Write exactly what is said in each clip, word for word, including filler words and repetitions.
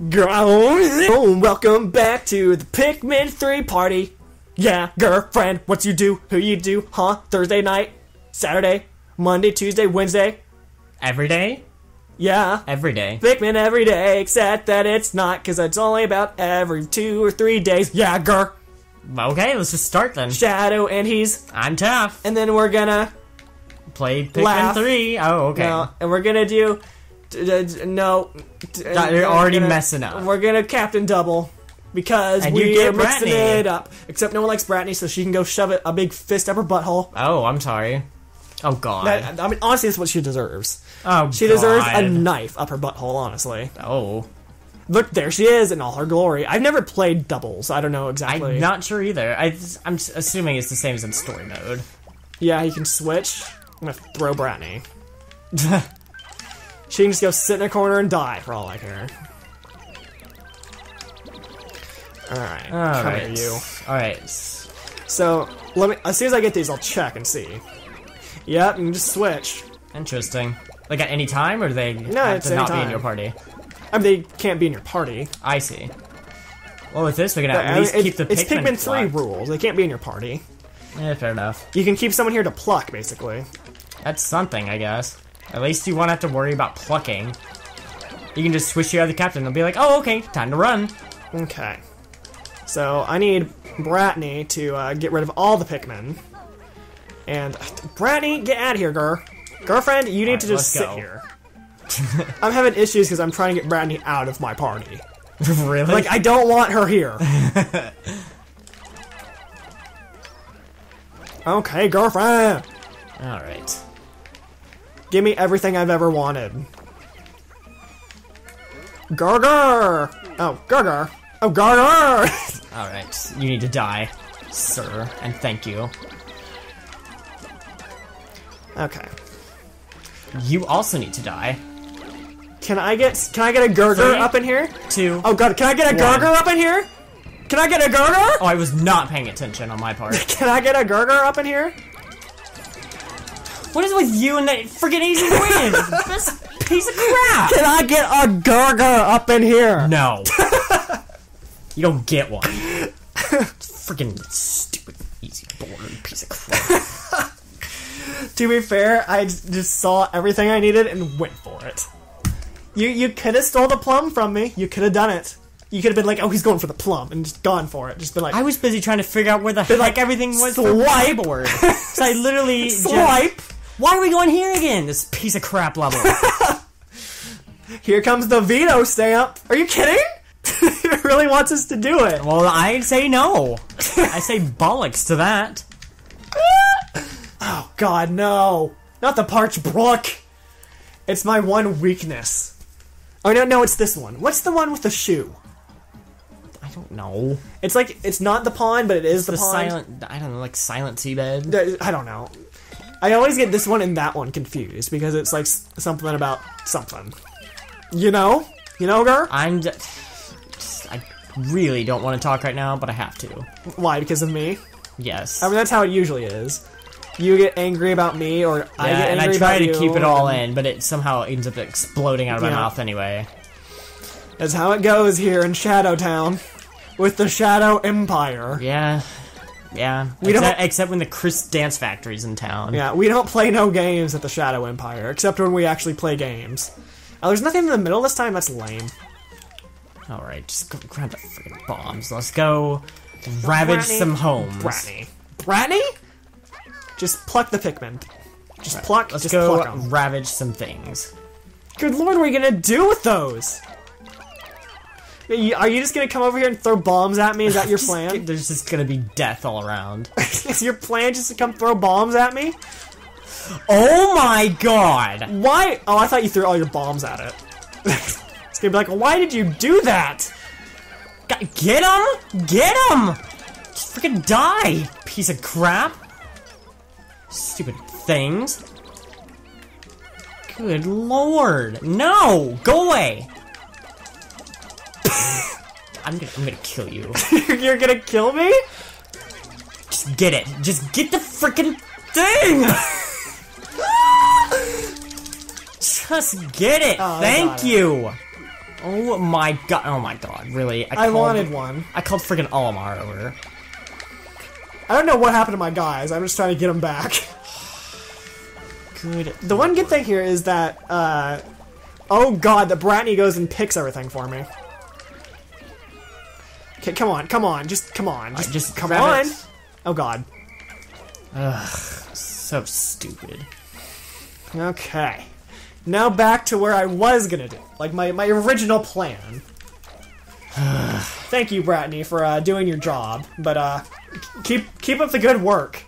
Oh, welcome back to the Pikmin three party. Yeah, girlfriend, what you do, who you do, huh? Thursday night, Saturday, Monday, Tuesday, Wednesday. Every day? Yeah. Every day. Pikmin every day, except that it's not, because it's only about every two or three days. Yeah, girl. Okay, let's just start then. Shadow and he's... I'm tough. And then we're gonna... Play Pikmin three. Oh, okay. No, and we're gonna do... No, you're already gonna, messing up. We're gonna Captain Double because and we are mixing it up. Except no one likes Brittany, so she can go shove it, a big fist up her butthole. Oh, I'm sorry. Oh God. That, I mean, honestly, that's what she deserves. Oh, she God. deserves a knife up her butthole. Honestly. Oh. Look, there she is in all her glory. I've never played doubles. I don't know exactly. I'm not sure either. I, I'm assuming it's the same as in story mode. Yeah, you can switch. I'm gonna throw Brittany. She can just go sit in a corner and die, for all I care. Alright, all come right. you. Alright. So, let me, as soon as I get these, I'll check and see. Yep, and just switch. Interesting. Like, at any time, or do they no, have to not time. be in your party? I mean, they can't be in your party. I see. Well, with this, we're gonna but, at least I mean, keep it, the Pikmin It's Pikmin three rules. They can't be in your party. Yeah, fair enough. You can keep someone here to pluck, basically. That's something, I guess. At least you won't have to worry about plucking. You can just switch you out of the captain. They'll be like, oh, okay, time to run. Okay. So, I need Brittany to uh, get rid of all the Pikmin. And, Brittany, get out of here, girl. Girlfriend, you need right, to just sit go. here. I'm having issues because I'm trying to get Brittany out of my party. Really? Like, I don't want her here. Okay, girlfriend. All right. Give me everything I've ever wanted. Gargar! Oh, Gargar! Oh, Gargar! Alright, you need to die, sir, and thank you. Okay. You also need to die. Can I get can I get a Gurger Three, up in here? Two. Oh god, can I get a one. Gargar up in here? Can I get a Gargar? Oh, I was not paying attention on my part. Can I get a Gargar up in here? What is it with you and that freaking easy win? This piece of crap! Can I get a Gurger up in here? No. You don't get one. Freaking stupid easy boring piece of crap. To be fair, I just saw everything I needed and went for it. You you could have stole the plum from me. You could have done it. You could have been like, oh, he's going for the plum, and just gone for it. Just been like, I was busy trying to figure out where the heck like, everything was. Swipe or so I literally swipe. Just, why are we going here again? This piece of crap level. Here comes the veto stamp. Are you kidding? It really wants us to do it. Well, I say no. I say bollocks to that. Oh, God, no. Not the Parch Brook. It's my one weakness. Oh, no, no, it's this one. What's the one with the shoe? I don't know. It's like, it's not the pond, but it is the, the pond. Silent, I don't know, like silent seabed? I don't know. I always get this one and that one confused because it's like something about something. You know? You know, girl? I'm just, I really don't want to talk right now, but I have to. Why? Because of me? Yes. I mean, that's how it usually is. You get angry about me, or yeah, I get angry about you. And I try to you, keep it all in, but it somehow ends up exploding out of my yeah. mouth anyway. That's how it goes here in Shadow Town, with the Shadow Empire. Yeah, yeah. We except, don't, except when the Chris Dance Factory's in town. Yeah, we don't play no games at the Shadow Empire, except when we actually play games. Oh, there's nothing in the middle this time? That's lame. Alright, just go grab the freaking bombs. Let's go ravage Brittany. some homes. Brittany? Brittany? Just pluck the Pikmin. Just right. pluck. Let's just go pluck them. ravage some things. Good lord, what are you gonna do with those? Are you, are you just gonna come over here and throw bombs at me? Is that your plan? Just, there's just gonna be death all around. Is your plan just to come throw bombs at me? Oh my god! Why? Oh, I thought you threw all your bombs at it. It's gonna be like, why did you do that? Get him! Get him! Just freaking die, piece of crap! Stupid things. Good lord. No! Go away! I'm gonna, I'm gonna kill you. You're gonna kill me? Just get it. Just get the freaking thing! Just get it. Oh, Thank you. It. Oh my god, oh my god, really? I, I wanted one. I called friggin' Olimar over. I don't know what happened to my guys, I'm just trying to get them back. Good. The one good thing here is that, uh... oh god, that Brittany goes and picks everything for me. Okay, come on, come on, just come on. Just, right, just come on! It. Oh god. Ugh, so stupid. Okay. Now back to where I was gonna do. Like, my, my original plan. Thank you, Brittany, for uh, doing your job. But, uh, keep keep up the good work.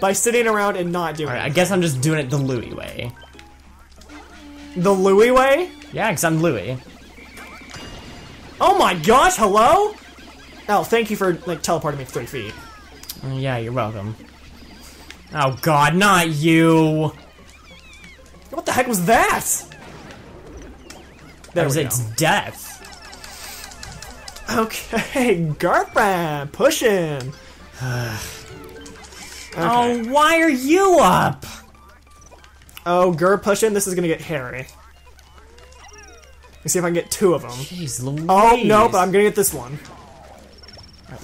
By sitting around and not doing it. Alright, I guess I'm just doing it the Louie way. The Louie way? Yeah, because I'm Louie. Oh my gosh, hello? Oh, thank you for, like, teleporting me three feet. Yeah, you're welcome. Oh god, not you! What the heck was that? That was its death. Okay, girlfriend, push him. Okay. Oh, why are you up? Oh, Gurger, push him. This is gonna get hairy. Let's see if I can get two of them. Jeez Louise. Oh no, but I'm gonna get this one.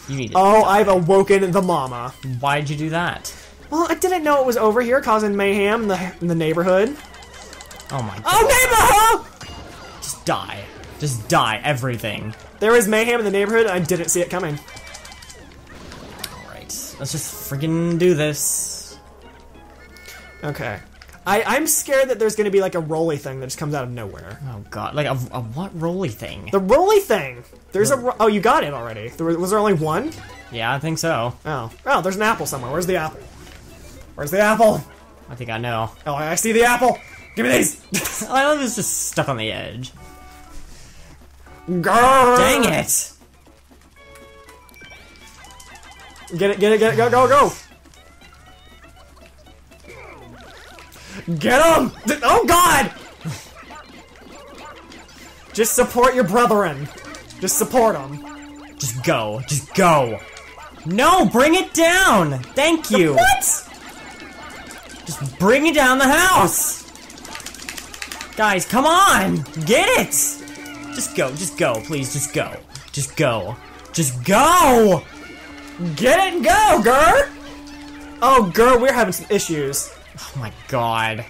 You need to oh, die. I've awoken the mama. Why'd you do that? Well, I didn't know it was over here, causing mayhem in the, in the neighborhood. Oh my god. Oh, neighborhood! Just die. Just die, everything. There was mayhem in the neighborhood, and I didn't see it coming. Alright, let's just friggin' do this. Okay. I, I'm scared that there's gonna be like a rolly thing that just comes out of nowhere. Oh god, like a, a what rolly thing? The rolly thing! There's the... a oh, you got it already. There was, was there only one? Yeah, I think so. Oh. Oh, there's an apple somewhere. Where's the apple? Where's the apple? I think I know. Oh, I see the apple! Give me these! I love this just stuck on the edge. Grrr. Dang it! Get it, get it, get it, go, go, go! Get him! Oh god! Just support your brethren. Just support them. Just go, just go. No, bring it down! Thank you! What?! Just bring it down the house! Guys, come on! Get it! Just go, just go, please, just go. Just go. Just go! Get it and go, Gurger! Oh, Gurger, we're having some issues. Oh my god.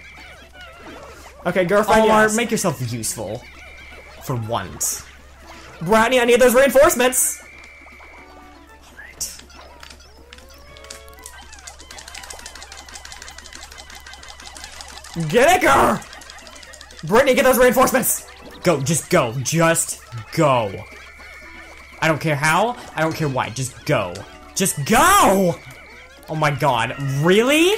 Okay, Gurger, Olimar, make yourself useful. For once. Brittany, I need those reinforcements! Get it, girl! Brittany, get those reinforcements! Go, just go, just go. I don't care how, I don't care why, just go. Just go! Oh my god, really?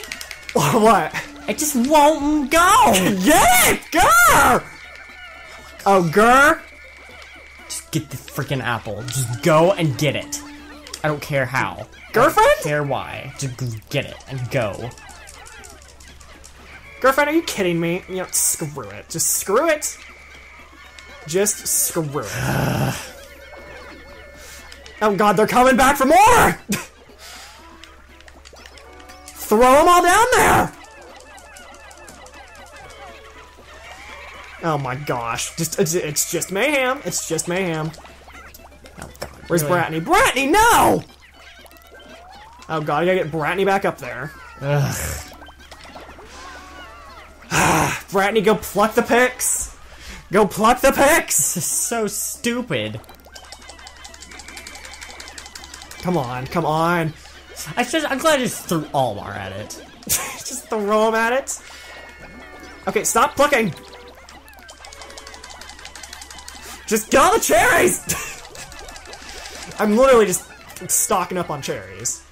What? It just won't go! Get it, girl! Oh, girl! Just get the freaking apple. Just go and get it. I don't care how. Girlfriend? I don't care why. Just get it and go. Girlfriend, are you kidding me? You know, screw it. Just screw it. Just screw it. Oh god, they're coming back for more! Throw them all down there! Oh my gosh. Just It's, it's just mayhem. It's just mayhem. Oh god. Where's really? Brittany? Brittany, no! Oh god, I gotta get Brittany back up there. Ugh. Brittany, go pluck the picks! Go pluck the picks! This is so stupid. Come on, come on. I just, I'm glad I just threw Olimar at it. Just throw him at it? Okay, stop plucking! Just get all the cherries! I'm literally just stocking up on cherries.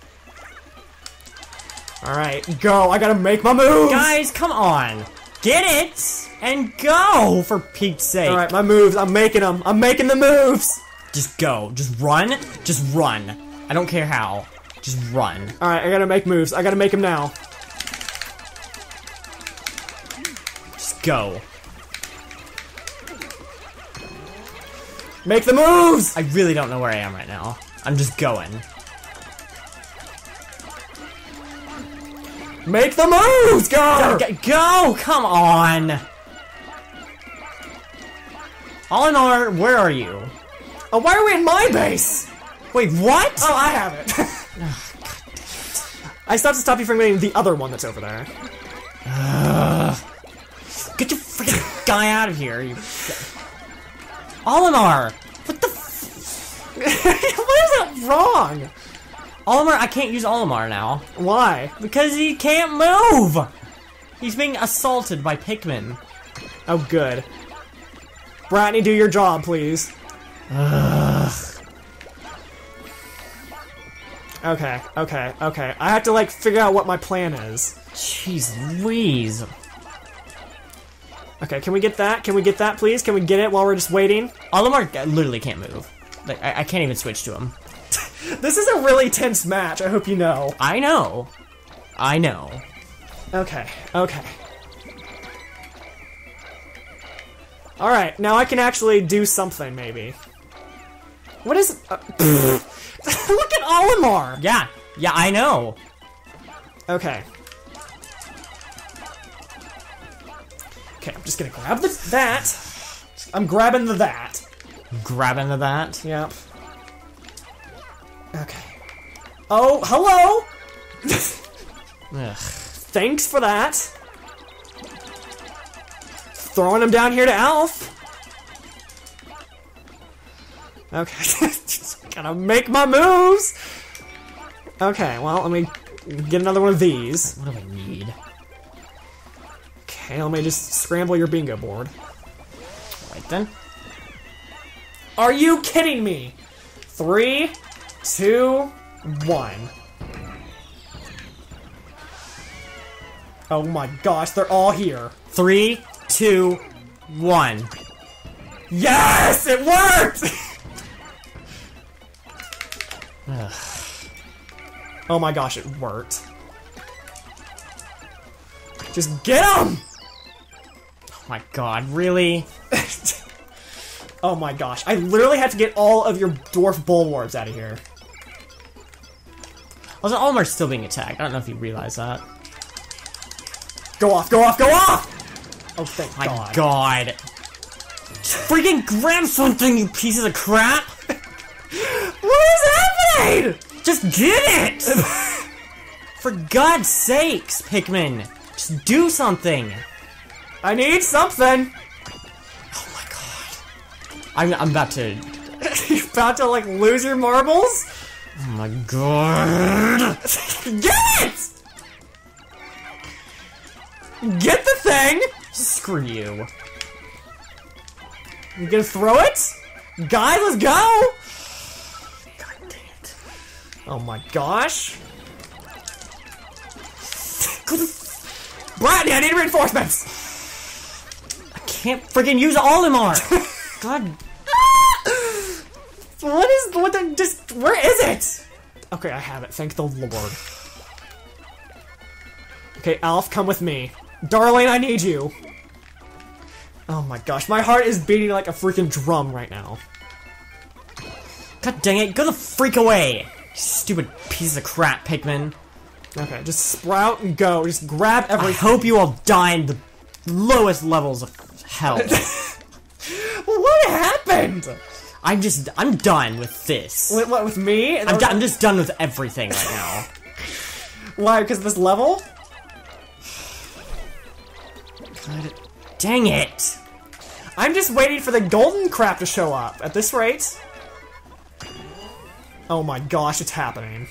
Alright, go! I gotta make my move! Guys, come on! Get it and go, for Pete's sake. All right, my moves. I'm making them. I'm making the moves. Just go. Just run. Just run. I don't care how. Just run. All right, I gotta make moves. I gotta make them now. Just go. Make the moves. I really don't know where I am right now. I'm just going. Make the moves, go! Go! Go! Come on! Olimar, where are you? Oh, why are we in my base? Wait, what? Oh, I have it. Oh, God damn it. I stopped to stop you from getting the other one that's over there. Uh, get your freaking guy out of here, you... Olimar! What the f... Why is that wrong? Olimar, I can't use Olimar now. Why? Because he can't move! He's being assaulted by Pikmin. Oh, good. Brittany, do your job, please. Ugh. Okay, okay, okay. I have to, like, figure out what my plan is. Jeez Louise. Okay, can we get that? Can we get that, please? Can we get it while we're just waiting? Olimar literally can't move. Like, I, I can't even switch to him. This is a really tense match, I hope you know. I know. I know. Okay, okay. Alright, now I can actually do something, maybe. What is... Uh, Look at Olimar! Yeah, yeah, I know. Okay. Okay, I'm just gonna grab the that. I'm grabbing the that. Grabbing the that? Yep. Okay. Oh, hello! Ugh. Thanks for that. Throwing him down here to Alph. Okay, just gotta make my moves. Okay, well, let me get another one of these. What do I need? Okay, let me just scramble your bingo board. Right then. Are you kidding me? Three, two, one. Oh my gosh, they're all here. Three, two, one. Yes, it worked! Oh my gosh, it worked. Just get him! Oh my god, really? Oh my gosh, I literally had to get all of your dwarf bulwarps out of here. Also, Olimar's still being attacked. I don't know if you realize that. Go off, go off, go off! Oh, thank my god. god. Freaking grab something, you pieces of crap! What is happening?! Just get it! For God's sakes, Pikmin! Just do something! I need something! Oh my god. I'm, I'm about to... You're about to, like, lose your marbles? Oh my god. Get it! Get the thing! Screw you. You gonna throw it? Guys, let's go! God dang it. Oh my gosh. Brittany, I need reinforcements! I can't freaking use Olimar! God. What is. What the. Just. Where is it? Okay, I have it. Thank the Lord. Okay, Alph, come with me. Darling, I need you. Oh my gosh, my heart is beating like a freaking drum right now. God dang it, go the freak away! You stupid piece of crap, Pikmin. Okay, just sprout and go. Just grab everything. I hope you all die in the lowest levels of hell. What happened? I'm just, I'm done with this. Wait, what, with me? I'm, I'm just done with everything right now. Why, because of this level? God dang it! I'm just waiting for the golden crap to show up. At this rate... Oh my gosh, it's happening.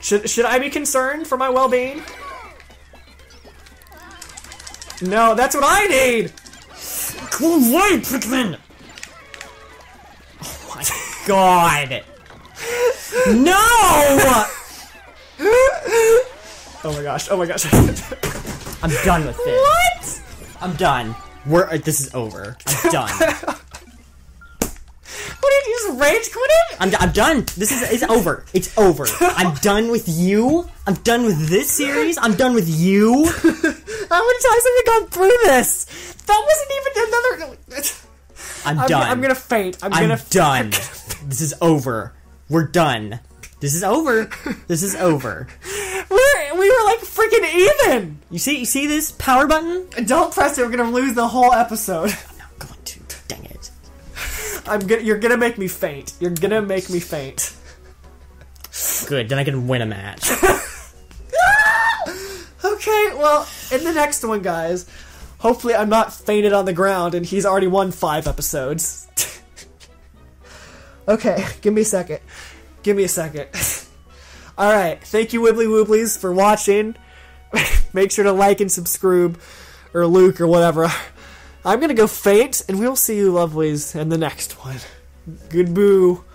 should, should I be concerned for my well-being? No, that's what I need! Go away, Pikmin! Oh my god! No! Oh my gosh, oh my gosh. I'm done with this. What? I'm done. We're, this is over. I'm done. What did you just rage quit it? I'm, I'm done. This is, it's over. It's over. I'm done with you. I'm done with this series. I'm done with you. How many times have we gone through this? That wasn't even another... I'm, I'm done. I'm gonna faint. I'm, I'm gonna done. I'm gonna... This is over. We're done. This is over. This is over. We're, we were like freaking even! You see, you see this power button? Don't press it, we're gonna lose the whole episode. I'm not going to, dang it. I'm gonna, you're gonna make me faint. You're gonna make me faint. Good, then I can win a match. Okay, well, in the next one, guys, hopefully I'm not fainted on the ground and he's already won five episodes. Okay, give me a second. Give me a second. Alright, thank you Wibbly Wobblies for watching. Make sure to like and subscribe, or Luke, or whatever. I'm gonna go faint, and we'll see you lovelies in the next one. Good boo.